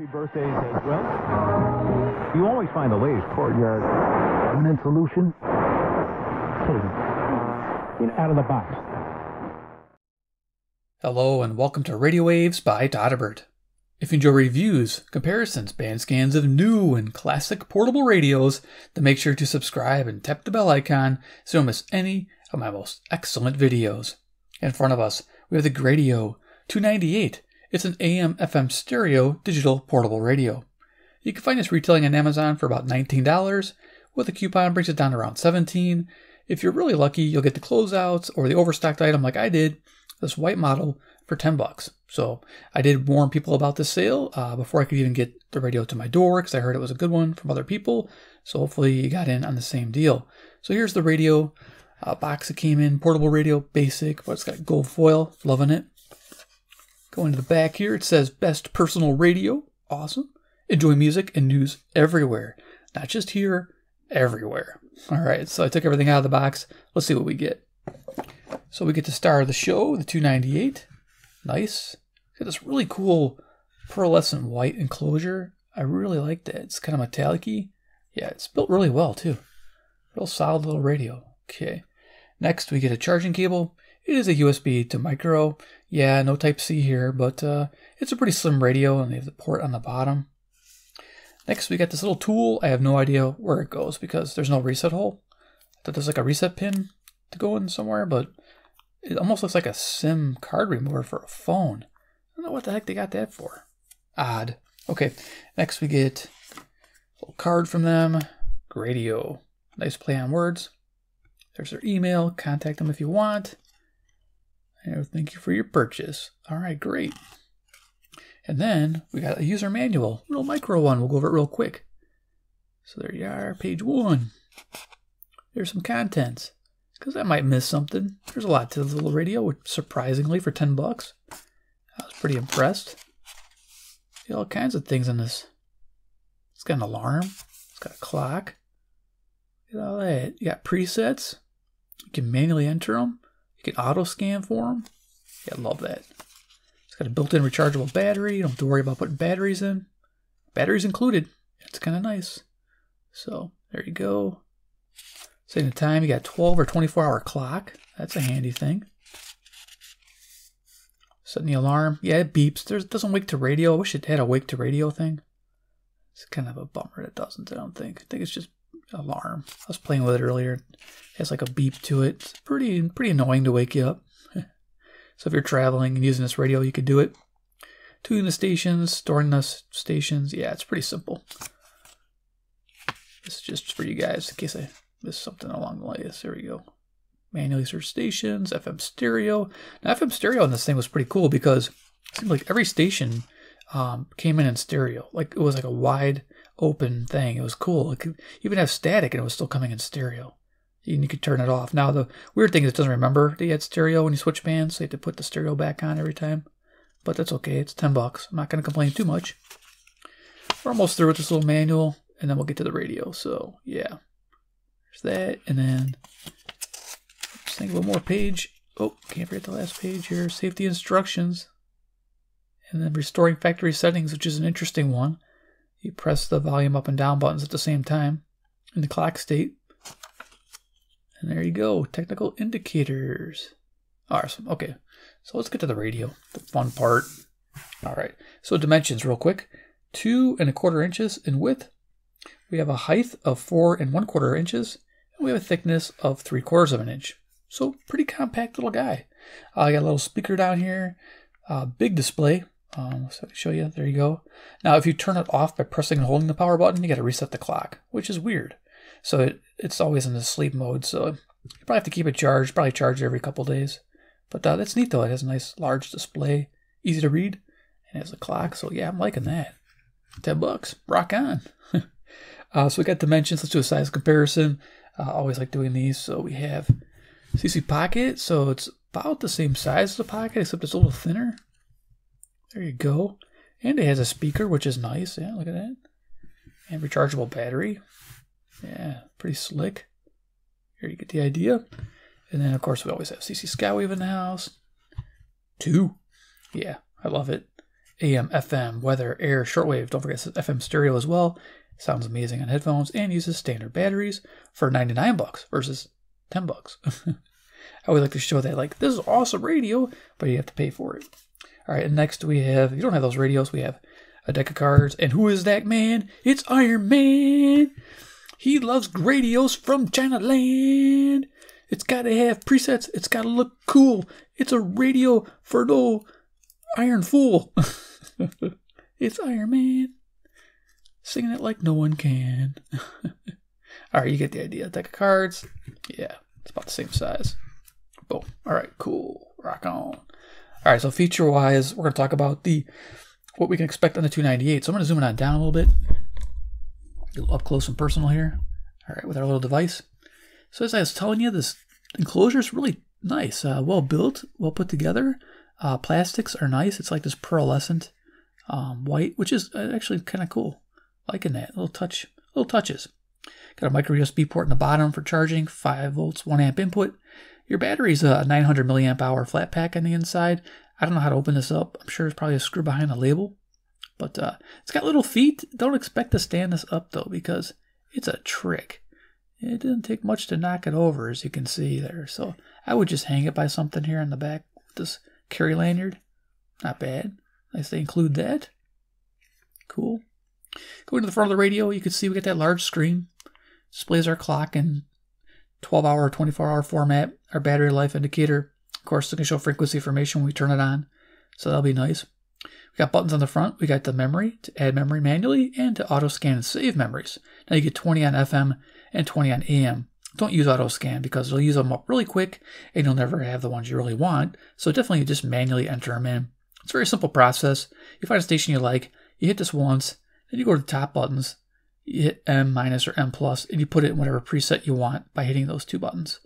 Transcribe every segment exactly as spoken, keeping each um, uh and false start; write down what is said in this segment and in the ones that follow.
Happy birthdays as well. You always find the latest courtyard. Running solution? Kidding. You know, out of the box. Hello and welcome to Radio Waves by Todderbert. If you enjoy reviews, comparisons, band scans of new and classic portable radios, then make sure to subscribe and tap the bell icon so you don't miss any of my most excellent videos. In front of us, we have the Greadio two ninety-eight. It's an A M F M stereo digital portable radio. You can find this retailing on Amazon for about nineteen dollars, with a coupon brings it down to around seventeen dollars. If you're really lucky, you'll get the closeouts or the overstocked item like I did, this white model, for ten bucks. So I did warn people about this sale uh, before I could even get the radio to my door because I heard it was a good one from other people. So hopefully you got in on the same deal. So here's the radio uh, box it came in, portable radio, basic, but it's got gold foil, loving it. Going to the back here, it says best personal radio. Awesome. Enjoy music and news everywhere. Not just here, everywhere. All right, so I took everything out of the box. Let's see what we get. So we get the star of the show, the two ninety-eight. Nice. It's got this really cool pearlescent white enclosure. I really like that. It's kind of metallic-y. Yeah, it's built really well, too. Real solid little radio. Okay. Next, we get a charging cable. It is a U S B to micro. Yeah, no Type C here, but uh, it's a pretty slim radio, and they have the port on the bottom. Next, we got this little tool. I have no idea where it goes because there's no reset hole. I thought there's like a reset pin to go in somewhere, but it almost looks like a SIM card remover for a phone. I don't know what the heck they got that for. Odd. Okay, next we get a little card from them. Greadio. Nice play on words. There's their email. Contact them if you want. And thank you for your purchase. All right, great. And then we got a user manual, a little micro one. We'll go over it real quick. So there you are, page one. There's some contents, because I might miss something. There's a lot to this little radio, which surprisingly for ten bucks. I was pretty impressed. Got all kinds of things in this. It's got an alarm. It's got a clock. Look at all that. You got presets. You can manually enter them. You can auto-scan for them. Yeah, I love that. It's got a built-in rechargeable battery. You don't have to worry about putting batteries in. Batteries included. It's kind of nice. So, there you go. Same the time, you got twelve or twenty-four hour clock. That's a handy thing. Setting the alarm. Yeah, it beeps. There's, it doesn't wake to radio. I wish it had a wake to radio thing. It's kind of a bummer it doesn't, I don't think. I think it's just alarm. I was playing with it earlier. It has like a beep to it. It's pretty pretty annoying to wake you up. So if you're traveling and using this radio, you could do it. Tuning the stations, storing the stations. Yeah, it's pretty simple. This is just for you guys in case I missed something along the lines. There we go. Manually search stations, F M stereo. Now F M stereo on this thing was pretty cool because it seemed like every station um, came in in stereo. Like it was like a wide open thing. It was cool. It could even have static and it was still coming in stereo. And you could turn it off. Now the weird thing is it doesn't remember that you had stereo when you switch bands, so you have to put the stereo back on every time. But that's okay. It's ten bucks. I'm not going to complain too much. We're almost through with this little manual and then we'll get to the radio. So yeah, there's that. And then just think of one more page. Oh, can't forget the last page here. Safety instructions. And then restoring factory settings, which is an interesting one. You press the volume up and down buttons at the same time in the clock state. And there you go, technical indicators. Awesome, okay. So let's get to the radio, the fun part. All right, so dimensions real quick. Two and a quarter inches in width. We have a height of four and one quarter inches. And we have a thickness of three quarters of an inch. So pretty compact little guy. I uh, got a little speaker down here, uh, big display. Um, so I can show you, there you go. Now if you turn it off by pressing and holding the power button, you got to reset the clock, which is weird. So it, it's always in the sleep mode, so you probably have to keep it charged, probably charge it every couple days. But uh, that's neat though, it has a nice large display, easy to read, and it has a clock, so yeah, I'm liking that. ten bucks, rock on. uh, so we got dimensions, let's do a size comparison. I uh, always like doing these, so we have C C Pocket, so it's about the same size as a Pocket, except it's a little thinner. There you go. And it has a speaker, which is nice. Yeah, look at that. And rechargeable battery. Yeah, pretty slick. Here you get the idea. And then, of course, we always have C C Skywave in the house. Two. Yeah, I love it. A M, F M, weather, air, shortwave. Don't forget F M stereo as well. Sounds amazing on headphones and uses standard batteries for ninety-nine bucks versus ten bucks. I would like to show that, like, this is awesome radio, but you have to pay for it. All right, and next we have, if you don't have those radios, we have a deck of cards. And who is that man? It's Iron Man. He loves Gradios from China land. It's got to have presets. It's got to look cool. It's a radio for no iron fool. It's Iron Man. Singing it like no one can. All right, you get the idea. Deck of cards. Yeah, it's about the same size. Boom. All right, cool. Rock on. All right, so feature-wise, we're going to talk about the what we can expect on the two ninety-eight. So I'm going to zoom it on down a little bit. A little up close and personal here. All right, with our little device. So as I was telling you, this enclosure is really nice. Uh, well built, well put together. Uh, plastics are nice. It's like this pearlescent um, white, which is actually kind of cool. Liking that. Little touch, little touches. Got a micro U S B port in the bottom for charging, five volts, one amp input. Your battery's a nine hundred milliamp hour flat pack on the inside. I don't know how to open this up. I'm sure there's probably a screw behind the label. But uh, it's got little feet. Don't expect to stand this up, though, because it's a trick. It didn't take much to knock it over, as you can see there. So I would just hang it by something here in the back with this carry lanyard. Not bad. Nice they include that. Cool. Going to the front of the radio, you can see we got that large screen. Displays our clock in twelve hour, twenty-four hour format. Our battery life indicator. Of course, it can show frequency information when we turn it on. So that'll be nice. We got buttons on the front. We got the memory to add memory manually and to auto scan and save memories. Now you get twenty on F M and twenty on A M. Don't use auto scan because it'll use them up really quick and you'll never have the ones you really want. So definitely just manually enter them in. It's a very simple process. You find a station you like, you hit this once, then you go to the top buttons, you hit M minus or M plus, and you put it in whatever preset you want by hitting those two buttons.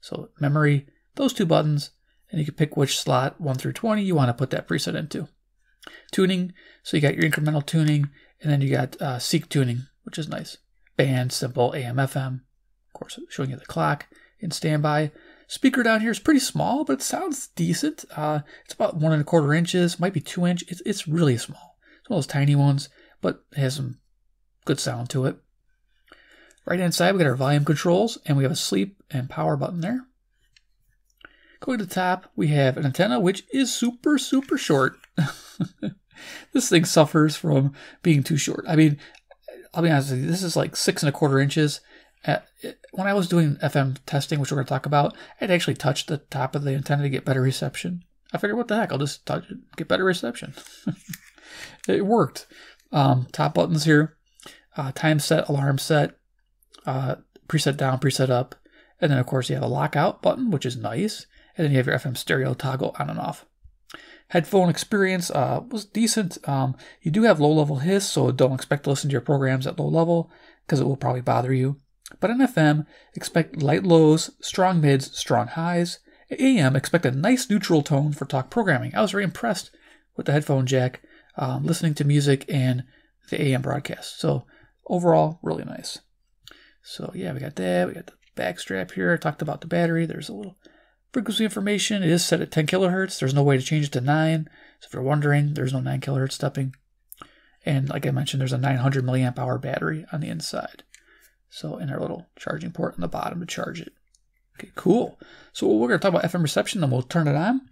So memory, those two buttons, and you can pick which slot one through twenty you want to put that preset into. Tuning, so you got your incremental tuning, and then you got uh, seek tuning, which is nice. Band, simple, A M, F M. Of course, showing you the clock and standby. Speaker down here is pretty small, but it sounds decent. Uh, it's about one and a quarter inches, might be two inch. It's, it's really small. It's one of those tiny ones, but it has some good sound to it. Right hand side, we got our volume controls, and we have a sleep and power button there. Going to the top, we have an antenna, which is super, super short. This thing suffers from being too short. I mean, I'll be honest with you, this is like six and a quarter inches. Uh, it, when I was doing F M testing, which we're going to talk about, I'd actually touch the top of the antenna to get better reception. I figured, what the heck, I'll just touch it, get better reception. It worked. Um, top buttons here, uh, time set, alarm set, uh, preset down, preset up. And then, of course, you have a lockout button, which is nice. And then you have your F M stereo toggle on and off. Headphone experience uh, was decent. Um, you do have low-level hiss, so don't expect to listen to your programs at low level because it will probably bother you. But on F M, expect light lows, strong mids, strong highs. At A M, expect a nice neutral tone for talk programming. I was very impressed with the headphone jack, um, listening to music and the A M broadcast. So overall, really nice. So yeah, we got that. We got the back strap here. I talked about the battery. There's a little frequency information. It is set at ten kilohertz. There's no way to change it to nine. So if you're wondering, there's no nine kilohertz stepping. And like I mentioned, there's a nine hundred milliamp hour battery on the inside. So in our little charging port on the bottom to charge it. Okay, cool. So we're going to talk about F M reception, then we'll turn it on.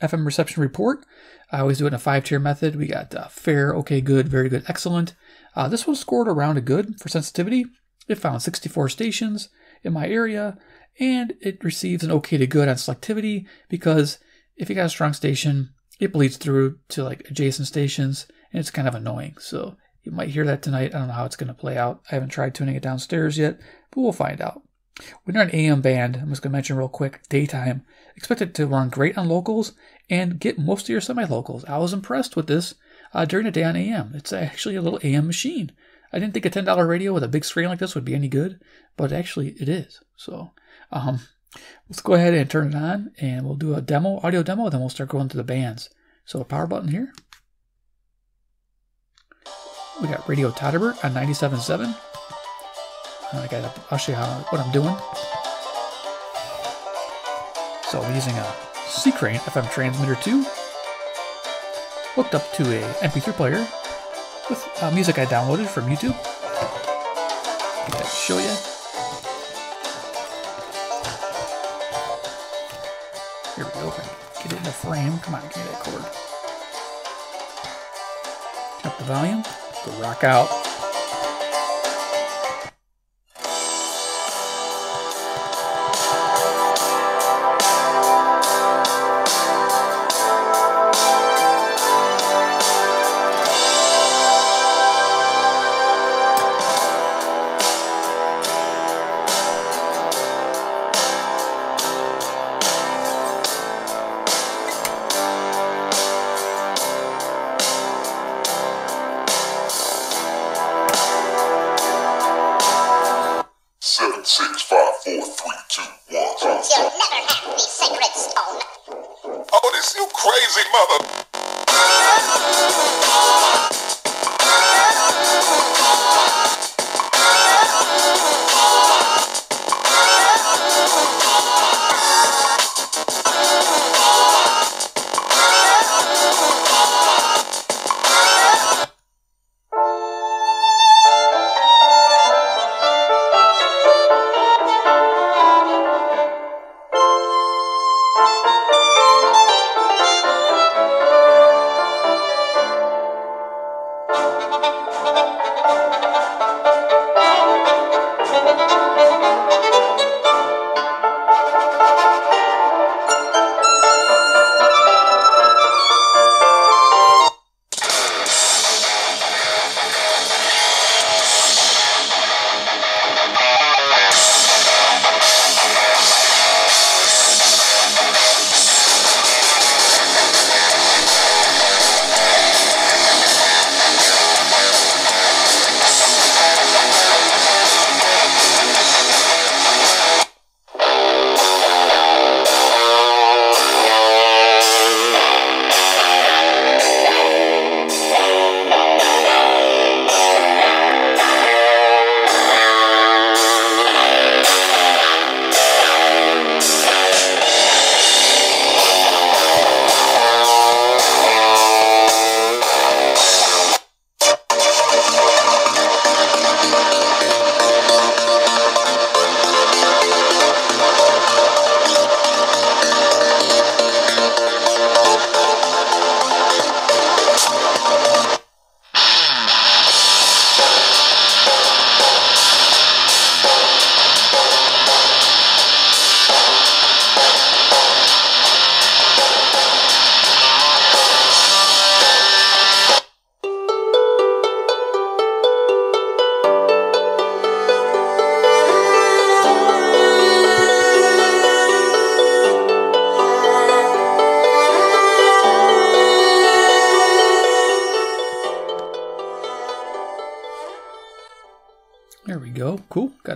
F M reception report. I always do it in a five-tier method. We got uh, fair, okay, good, very good, excellent. Uh, this one scored around a good for sensitivity. It found sixty-four stations in my area. And it receives an okay to good on selectivity because if you got a strong station, it bleeds through to like adjacent stations and it's kind of annoying. So you might hear that tonight. I don't know how it's going to play out. I haven't tried tuning it downstairs yet, but we'll find out. When you're on A M band, I'm just going to mention real quick, daytime. Expect it to run great on locals and get most of your semi-locals. I was impressed with this uh, during the day on A M. It's actually a little A M machine. I didn't think a ten dollar radio with a big screen like this would be any good, but actually it is. So um, let's go ahead and turn it on, and we'll do a demo, audio demo, then we'll start going through the bands. So a power button here. We got Radio Todderbert on ninety-seven point seven. I gotta, I'll show you how, what I'm doing. So I'm using a C-Crane F M transmitter two. hooked up to a M P three player with uh, music I downloaded from YouTube. I'll show you. Here we go. Get it in the frame. Come on, give me that chord. Up the volume. Go rock out.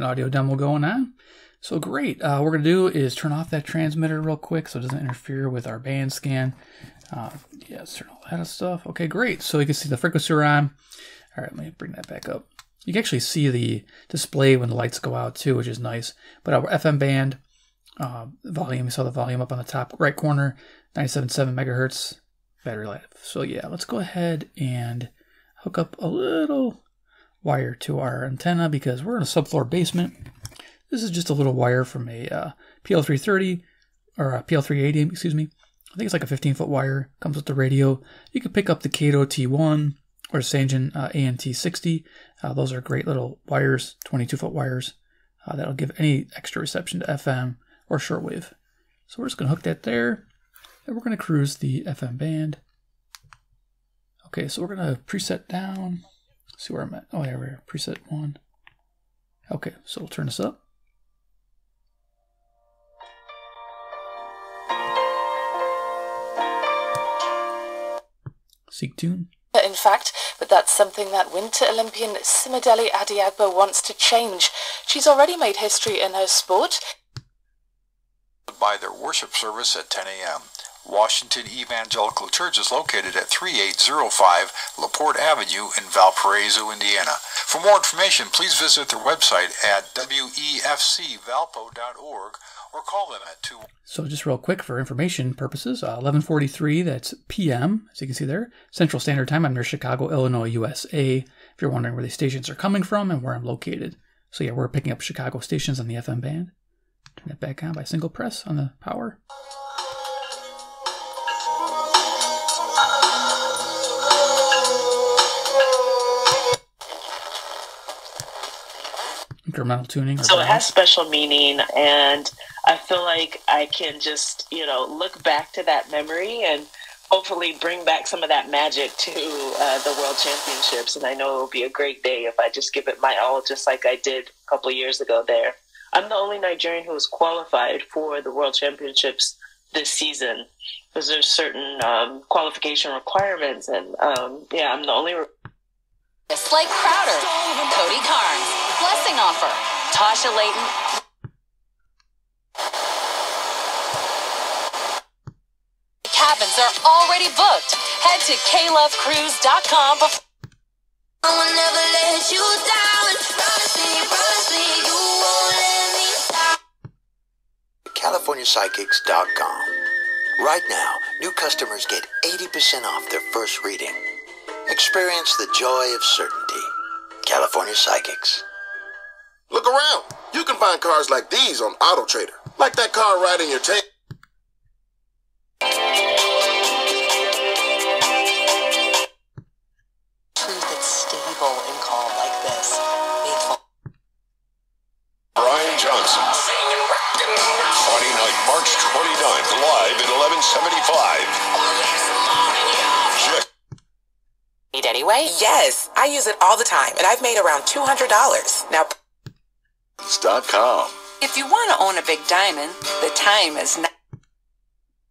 Audio demo going on. So great. Uh, what we're going to do is turn off that transmitter real quick so it doesn't interfere with our band scan. Uh, yeah, let's turn all that stuff. Okay, great. So you can see the frequency we're on. All right, let me bring that back up. You can actually see the display when the lights go out too, which is nice. But our F M band, uh, volume, you saw the volume up on the top right corner, ninety-seven point seven megahertz battery life. So yeah, let's go ahead and hook up a little wire to our antenna because we're in a subfloor basement. This is just a little wire from a uh, P L three thirty or a P L three eighty, excuse me. I think it's like a fifteen foot wire. Comes with the radio. You can pick up the Kaito T one or Sangean uh, A N T sixty. Uh, those are great little wires, twenty-two foot wires. Uh, that'll give any extra reception to F M or shortwave. So we're just going to hook that there and we're going to cruise the F M band. Okay, so we're going to preset down. See where I'm at. Oh, yeah, we're here. Preset one. Okay, so we'll turn this up. Seek tune. In fact, but that's something that Winter Olympian Simideli Adiagba wants to change. She's already made history in her sport. By their worship service at ten A M Washington Evangelical Church is located at thirty-eight oh five LaPorte Avenue in Valparaiso, Indiana. For more information, please visit their website at W E F C valpo dot org or call them at two. So just real quick for information purposes, uh, eleven forty-three, that's P M, as you can see there, Central Standard Time. I'm near Chicago, Illinois, U S A, if you're wondering where these stations are coming from and where I'm located. So yeah, we're picking up Chicago stations on the F M band. Turn that back on by single press on the power. Incremental tuning. So balance. It has special meaning, and I feel like I can just, you know, look back to that memory and hopefully bring back some of that magic to uh, the World Championships. And I know it will be a great day if I just give it my all, just like I did a couple of years ago there. I'm the only Nigerian who was qualified for the World Championships this season, because there's certain um, qualification requirements, and um, yeah, I'm the only. Just like Crowder, Cody Carnes, Blessing Offer, Tasha Layton. Cabins are already booked. Head to K Love Cruise dot com. I will never let you down. Promise me, promise me, you won't let me down. California Psychics dot com. Right now, new customers get eighty percent off their first reading. Experience the joy of certainty. California Psychics. Look around. You can find cars like these on Auto Trader. Like that car right in your tail. Truth that's stable and calm like this. Brian Johnson. Friday night, March twenty-ninth, live at eleven seventy-five. Need anyway? Yes, I use it all the time, and I've made around two hundred dollars. Now, .com. If you want to own a big diamond, the time is now.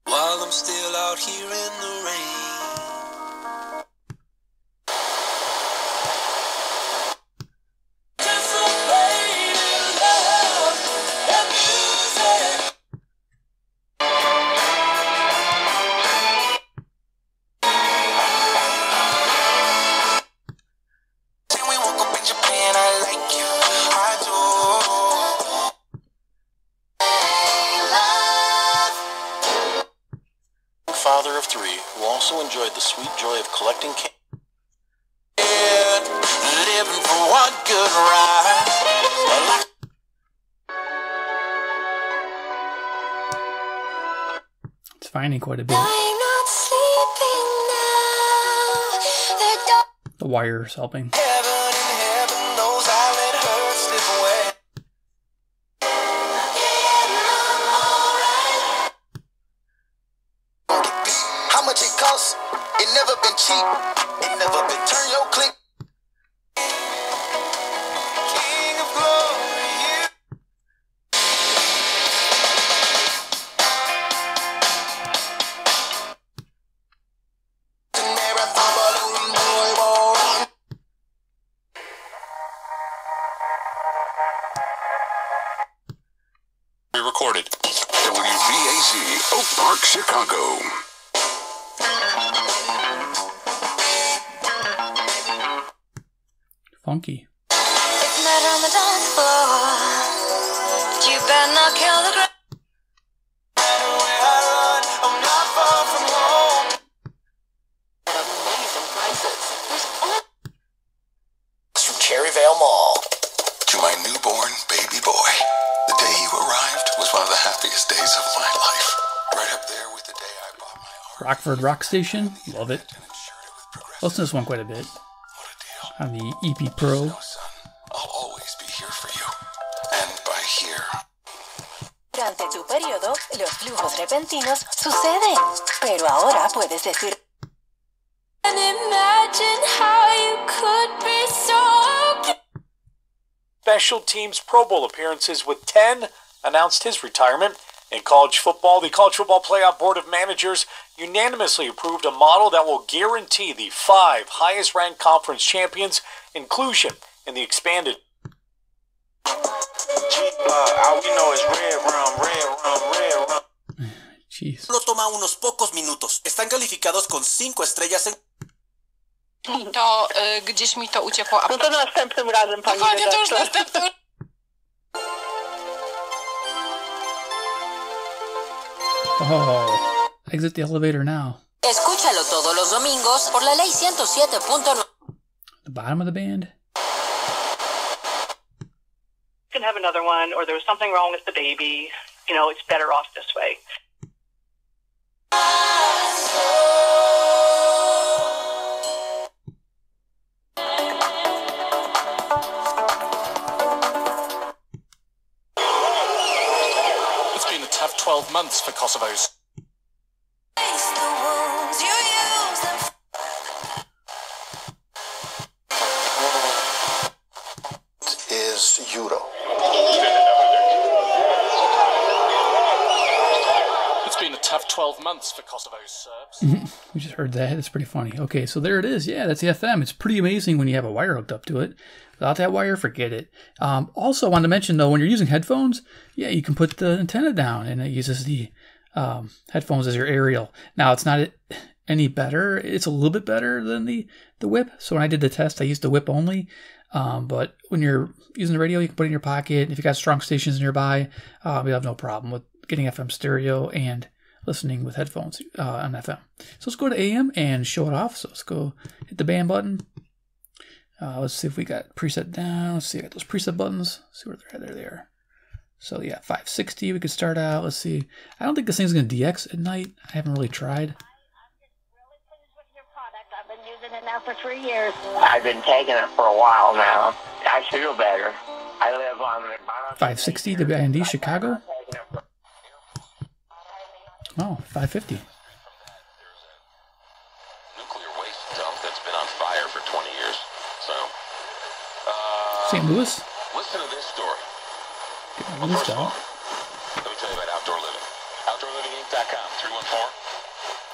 While I'm still out here in the quite a bit. The wires helping. How much it costs? It never been cheap. It never been turn your click. Funky. It's not on the dance floor. You better not kill the ground. I'm not far from home. Amazing prices. From Cherryvale Mall. To my newborn baby boy. The day you arrived was one of the happiest days of my life. Right up there with the day I bought my heart. Rockford Rock Station. Love it. Listen to this one quite a bit. On the E P Pro. No, son. I'll always be here for you. And by here. Durante tu periodo, los flujos repentinos suceden. Pero ahora puedes decir. And imagine how you could be so. Special teams Pro Bowl appearances with ten announced his retirement. In college football, the College Football Playoff Board of Managers unanimously approved a model that will guarantee the five highest-ranked conference champions inclusion in the expanded. Jeez. Solo toma unos pocos minutos. Están calificados con cinco estrellas en. To gdzieś mi to uciekło. No to następnym razem, panie redaktorze. Oh, exit the elevator now. Escúchalo todos los domingos por la ley ciento siete punto nueve. The bottom of the band? You can have another one, or there was something wrong with the baby. You know, it's better off this way. It's been a tough twelve months for Kosovo's. twelve months for Kosovo's Serbs. We just heard that. That's pretty funny. Okay, so there it is. Yeah, that's the F M. It's pretty amazing when you have a wire hooked up to it. Without that wire, forget it. Um, also, I wanted to mention, though, when you're using headphones, yeah, you can put the antenna down, and it uses the um, headphones as your aerial. Now, it's not any better. It's a little bit better than the, the whip. So when I did the test, I used the whip only. Um, but when you're using the radio, you can put it in your pocket. If you've got strong stations nearby, uh, you'll have no problem with getting F M stereo and listening with headphones uh, on F M. So let's go to A M and show it off. So let's go hit the band button. Uh, let's see if we got preset down. Let's see, I got those preset buttons. Let's see where they're at. There they are. So yeah, five sixty we could start out. Let's see. I don't think this thing's going to D X at night. I haven't really tried. I'm just really pleased with your product. I've been using it now for three years. I've been taking it for a while now. I feel better. I live on the five sixty W I N D Chicago. Oh, five fifty. Nuclear waste dump that's been on fire for twenty years. So, uh, Saint Louis? Listen to this story. Well, first of all, let me tell you about outdoor living. outdoor living inc dot com, three one four,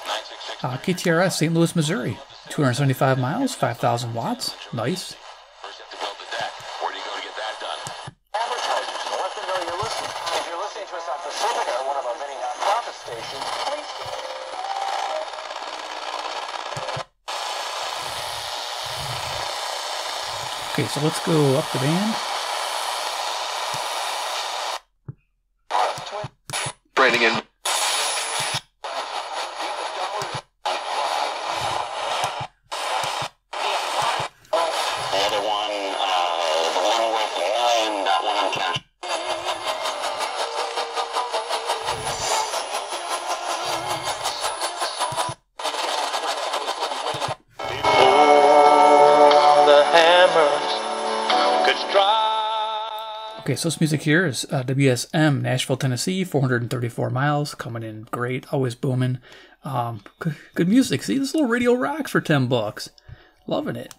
nine six six. Uh, K T R S, Saint Louis, Missouri. two hundred seventy-five miles, five thousand watts. Nice. First, you have to build the deck. Where do you go to get that done? Advertisers, let them know you're listening. If you're listening to us on Pacifica, one of our many non-profit stations, please. Okay, so let's go up the band. Branding in. Okay, so this music here is uh, W S M, Nashville, Tennessee, four hundred thirty-four miles, coming in great, always booming. Um, good, good music. See, this little radio rocks for ten bucks. Loving it.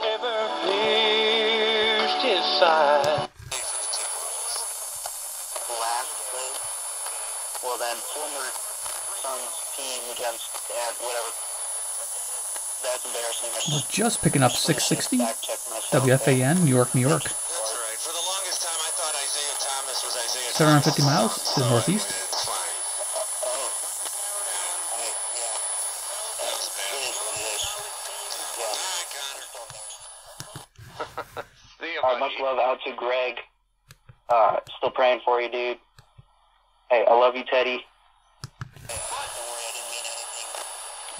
Never pierced his side. Lastly, well then, former son's team against whatever. That's embarrassing. We're just picking up six sixty. W F A N, New York, New York. That's right. For the longest time, I thought Isaiah Thomas was Isaiah Thomas. seven hundred fifty miles to the northeast. It's fine. That was bad. I much love out to Greg. Uh, still praying for you, dude. Hey, I love you, Teddy.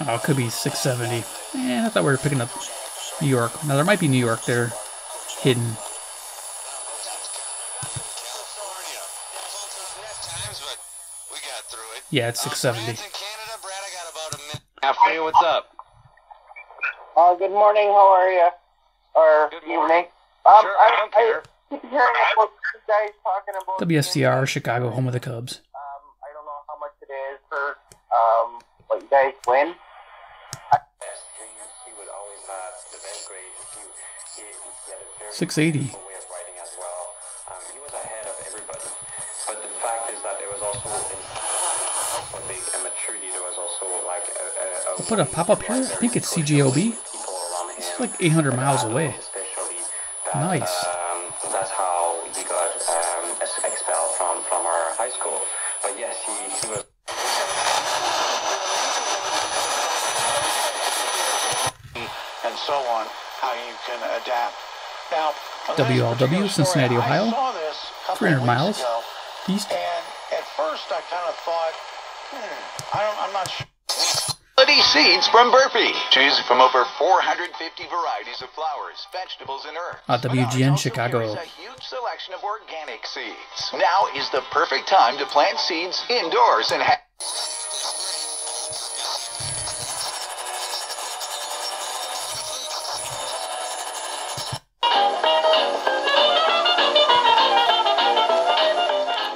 Oh, it could be six seventy. Eh, I thought we were picking up New York. Now, there might be New York there, hidden. Yeah, it's six seventy. Afternoon, what's up? Oh, good morning, how are you? Or good evening. Um, sure, I don't care. I keep hearing about you guys talking about W S C R, Chicago, home of the Cubs. Um, I don't know how much it is for um, what you guys win. six eighty. I'll put a pop-up here. I think it's C J B. It's like eight hundred miles away. Nice. That's how we got expelled from from our high school. But yes, he was. And so on. How you can adapt. Now, W L W, Cincinnati, Ohio, three hundred miles. He's and at first I kind of thought, hmm, I don't, I'm not sure. Seeds from Burpee. Choose from over four hundred fifty varieties of flowers, vegetables, and herbs. At W G N Chicago. There's a huge selection of organic seeds. Now is the perfect time to plant seeds indoors and have.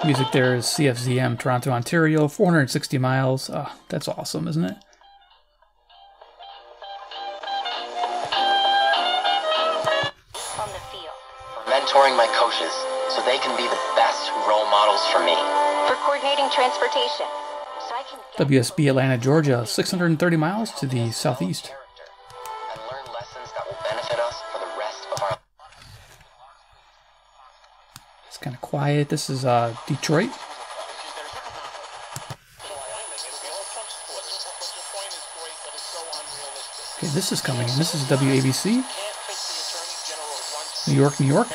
Music there is C F Z M, Toronto, Ontario, four hundred sixty miles. Oh, that's awesome, isn't it? On the field. Mentoring my coaches so they can be the best role models for me. For coordinating transportation. So I can W S B, Atlanta, Georgia, six hundred thirty miles to the southeast. And learn lessons that will benefit us for the rest of our lives. It's kind of quiet. This is uh, Detroit. Okay, this is coming in. This is W A B C. New York, New York.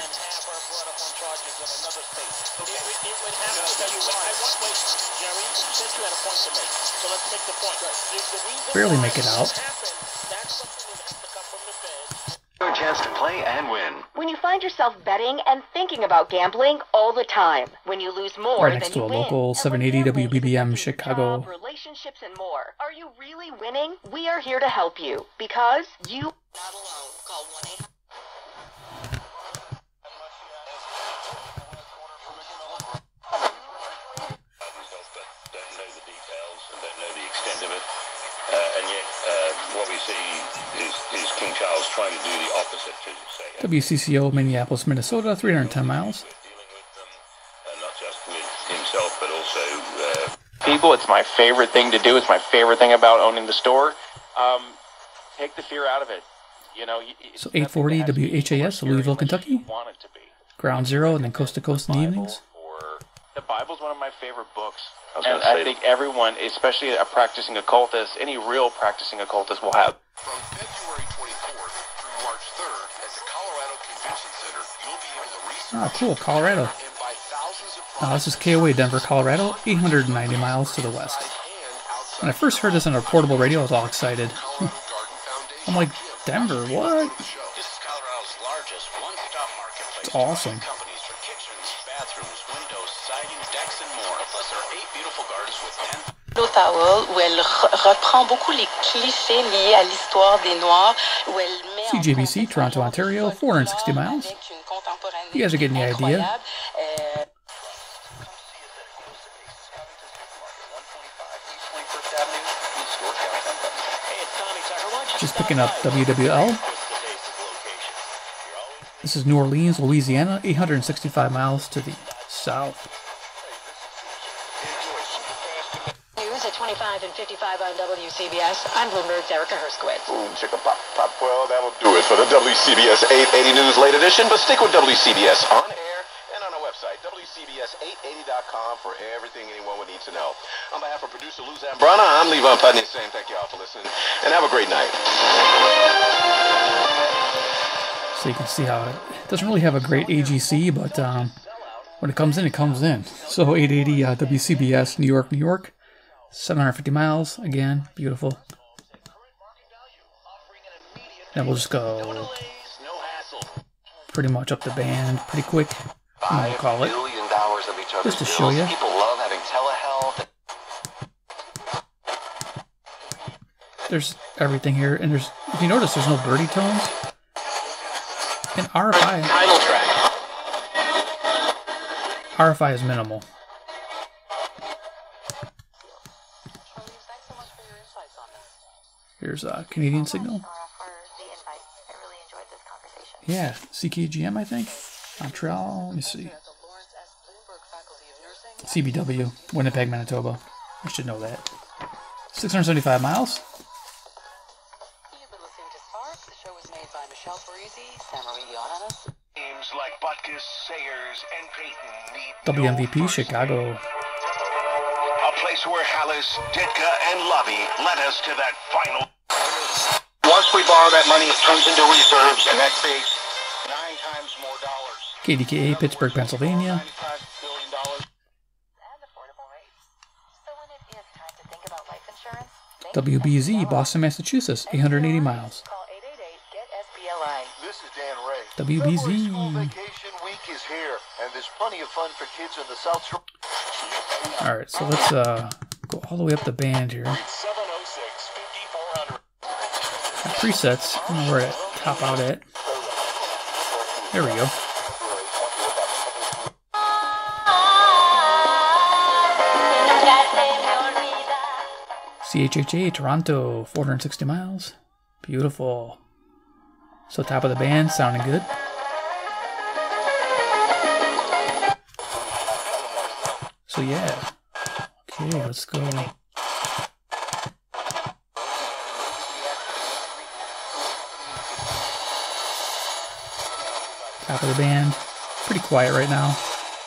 Barely make it out. Chance to play and win. When you find yourself betting and thinking about gambling all the time, when you lose more right next than to a win. Local seven eighty W B B M Chicago. Job, relationships and more. Are you really winning? We are here to help you because you are not alone. Call one eight hundred. Trying to do the opposite, as you say. W C C O, Minneapolis, Minnesota, three hundred ten miles. And not just with himself, but also uh, people. It's my favorite thing to do. It's my favorite thing about owning the store. Um, take the fear out of it. You know. So eight forty W H A S, Louisville, Kentucky. Ground zero, and then coast to coast in the evenings. The Bible's one of my favorite books, I and I think everyone, especially a practicing occultist, any real practicing occultist will have. From February twenty-fourth through March third at the Colorado Convention Center, you'll be able to research. Ah, cool, Colorado. Now, this is K O A, Denver, Colorado, eight hundred ninety miles to the west. When I first heard this on a portable radio, I was all excited. I'm like, Denver, what? This is Colorado's largest one-stop marketplace. It's awesome. C J B C, Toronto, Ontario, four hundred sixty miles. You guys are getting the idea. Just picking up W W L. This is New Orleans, Louisiana, eight hundred sixty-five miles to the south. twenty-five and fifty-five on W C B S. I'm Bloomberg's Erica Herskowitz. Boom, chicka pop, pop. Well, that'll do it for the W C B S eight eighty News Late Edition, but stick with W C B S on air and on our website, W C B S eight eighty dot com, for everything anyone would need to know. On behalf of producer Lou Zambrana, I'm Levon Putney saying thank you all for listening, and have a great night. So you can see how it doesn't really have a great A G C, but um, when it comes in, it comes in. So eight eighty uh, W C B S, New York, New York. seven hundred fifty miles, again, beautiful. Then we'll just go pretty much up the band, pretty quick. And we'll call it. Just to show you. There's everything here, and there's, if you notice, there's no birdie tones. And R F I. R F I is minimal. Here's a Canadian signal. Yeah, C K G M, I think. Montreal, let me see. C B W, Winnipeg, Manitoba. I should know that. six hundred seventy-five miles. W M V P, Chicago. A place where Hallis, Ditka, and Lobby led us to that final. Once we borrow that money, it turns into reserves, and that creates nine times more dollars. K D K A, Pittsburgh, Pennsylvania. W B Z, Boston, Massachusetts, eight hundred eighty miles. This is Dan Ray. W B Z. School vacation week is here, and there's plenty of fun for kids in the South Shore. All right, so let's uh, go all the way up the band here. Presets, I don't know where to top out at. There we go. C H H A, Toronto, four hundred sixty miles. Beautiful. So top of the band, sounding good. So yeah. Okay, let's go. Top of the band. Pretty quiet right now.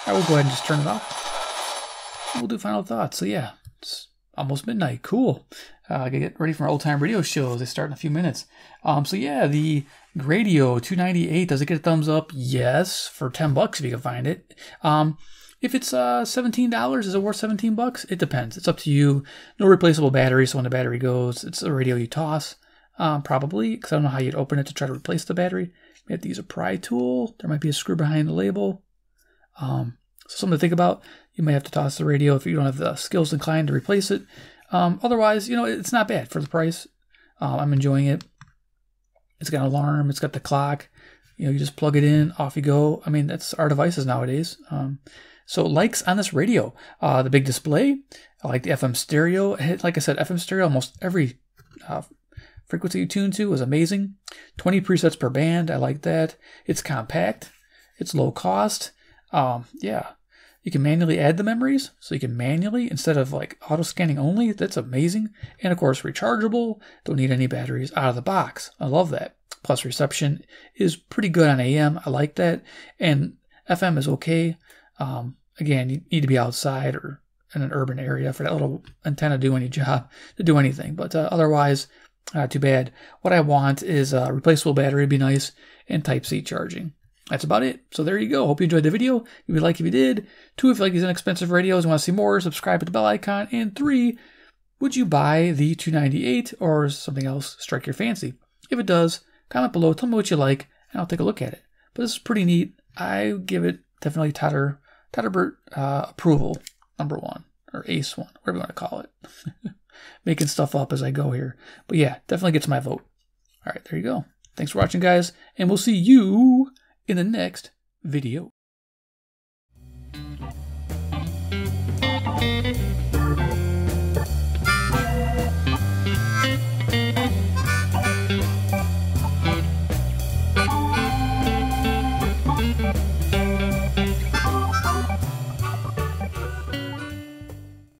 I will go ahead and just turn it off. We'll do final thoughts. So yeah, it's almost midnight. Cool. Uh, I gotta get ready for my old time radio shows. They start in a few minutes. Um, so yeah, the Greadio two ninety-eight, does it get a thumbs up? Yes, for ten bucks if you can find it. Um, if it's uh, seventeen dollars, is it worth seventeen bucks? It depends. It's up to you. No replaceable battery, so when the battery goes, it's a radio you toss. Um, probably, because I don't know how you'd open it to try to replace the battery. We have to use a pry tool. There might be a screw behind the label. Um, so something to think about. You may have to toss the radio if you don't have the skills inclined to replace it. Um, otherwise, you know, it's not bad for the price. Um, I'm enjoying it. It's got an alarm. It's got the clock. You know, you just plug it in. Off you go. I mean, that's our devices nowadays. Um, so likes on this radio. Uh, the big display. I like the F M stereo. Like I said, F M stereo, almost every... Uh, frequency you tune to is amazing. twenty presets per band. I like that. It's compact. It's low cost. Um, yeah. You can manually add the memories. So you can manually, instead of like auto scanning only. That's amazing. And of course, rechargeable. Don't need any batteries out of the box. I love that. Plus reception is pretty good on A M. I like that. And F M is okay. Um, again, you need to be outside or in an urban area for that little antenna to do any job, to do anything. But uh, otherwise... Not too bad. What I want is a replaceable battery would be nice, and Type-C charging. That's about it. So there you go. Hope you enjoyed the video. If you would like if you did. Two, if you like these inexpensive radios and want to see more, subscribe with the bell icon. And three, would you buy the two ninety-eight or something else strike your fancy? If it does, comment below, tell me what you like, and I'll take a look at it. But this is pretty neat. I give it definitely Todder, Todderbert uh, approval, number one, or ace one, whatever you want to call it. Making stuff up as I go here. But yeah, definitely gets my vote. All right, there you go. Thanks for watching, guys, and we'll see you in the next video.